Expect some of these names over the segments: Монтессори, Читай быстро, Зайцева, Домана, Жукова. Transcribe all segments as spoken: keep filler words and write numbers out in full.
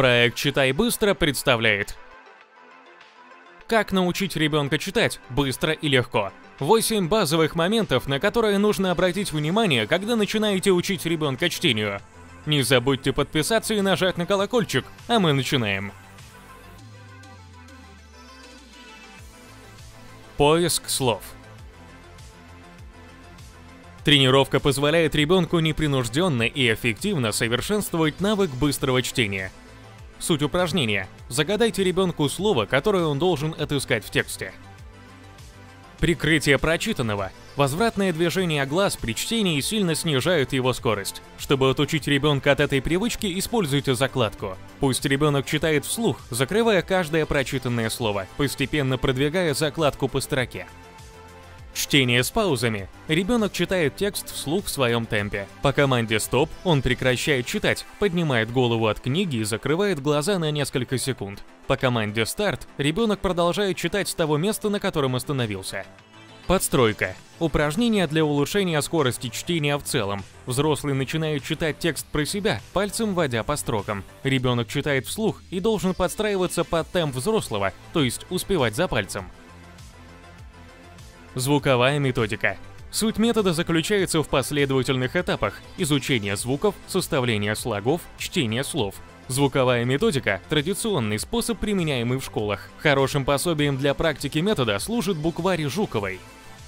Проект «Читай быстро» представляет: как научить ребенка читать быстро и легко. восемь базовых моментов, на которые нужно обратить внимание, когда начинаете учить ребенка чтению. Не забудьте подписаться и нажать на колокольчик, а мы начинаем. Поиск слов. Тренировка позволяет ребенку непринужденно и эффективно совершенствовать навык быстрого чтения. Суть упражнения. Загадайте ребенку слово, которое он должен отыскать в тексте. Прикрытие прочитанного. Возвратное движение глаз при чтении сильно снижает его скорость. Чтобы отучить ребенка от этой привычки, используйте закладку. Пусть ребенок читает вслух, закрывая каждое прочитанное слово, постепенно продвигая закладку по строке. Чтение с паузами. Ребенок читает текст вслух в своем темпе. По команде «Стоп» он прекращает читать, поднимает голову от книги и закрывает глаза на несколько секунд. По команде «Старт» ребенок продолжает читать с того места, на котором остановился. Подстройка. Упражнение для улучшения скорости чтения в целом. Взрослый начинает читать текст про себя, пальцем вводя по строкам. Ребенок читает вслух и должен подстраиваться под темп взрослого, то есть успевать за пальцем. Звуковая методика. Суть метода заключается в последовательных этапах – изучение звуков, составление слогов, чтение слов. Звуковая методика – традиционный способ, применяемый в школах. Хорошим пособием для практики метода служит букварь Жуковой.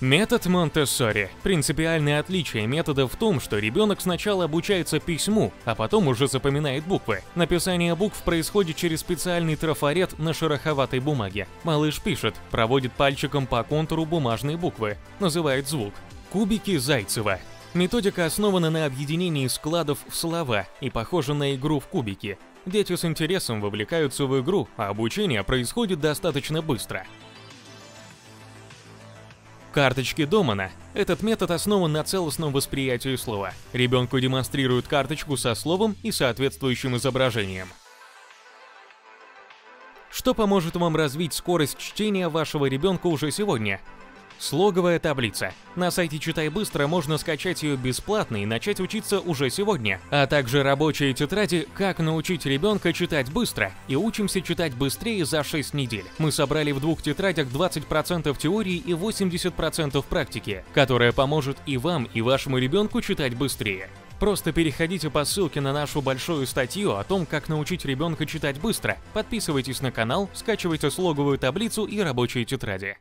Метод Монтессори. Принципиальное отличие метода в том, что ребенок сначала обучается письму, а потом уже запоминает буквы. Написание букв происходит через специальный трафарет на шероховатой бумаге. Малыш пишет, проводит пальчиком по контуру бумажной буквы, называет звук. Кубики Зайцева. Методика основана на объединении складов в слова и похожа на игру в кубики. Дети с интересом вовлекаются в игру, а обучение происходит достаточно быстро. Карточки Домана. Этот метод основан на целостном восприятии слова. Ребенку демонстрируют карточку со словом и соответствующим изображением. Что поможет вам развить скорость чтения вашего ребенка уже сегодня? Слоговая таблица. На сайте «Читай быстро» можно скачать ее бесплатно и начать учиться уже сегодня, а также рабочие тетради «Как научить ребенка читать быстро» и «Учимся читать быстрее за шесть недель». Мы собрали в двух тетрадях двадцать процентов теории и восемьдесят процентов практики, которая поможет и вам, и вашему ребенку читать быстрее. Просто переходите по ссылке на нашу большую статью о том, как научить ребенка читать быстро, подписывайтесь на канал, скачивайте слоговую таблицу и рабочие тетради.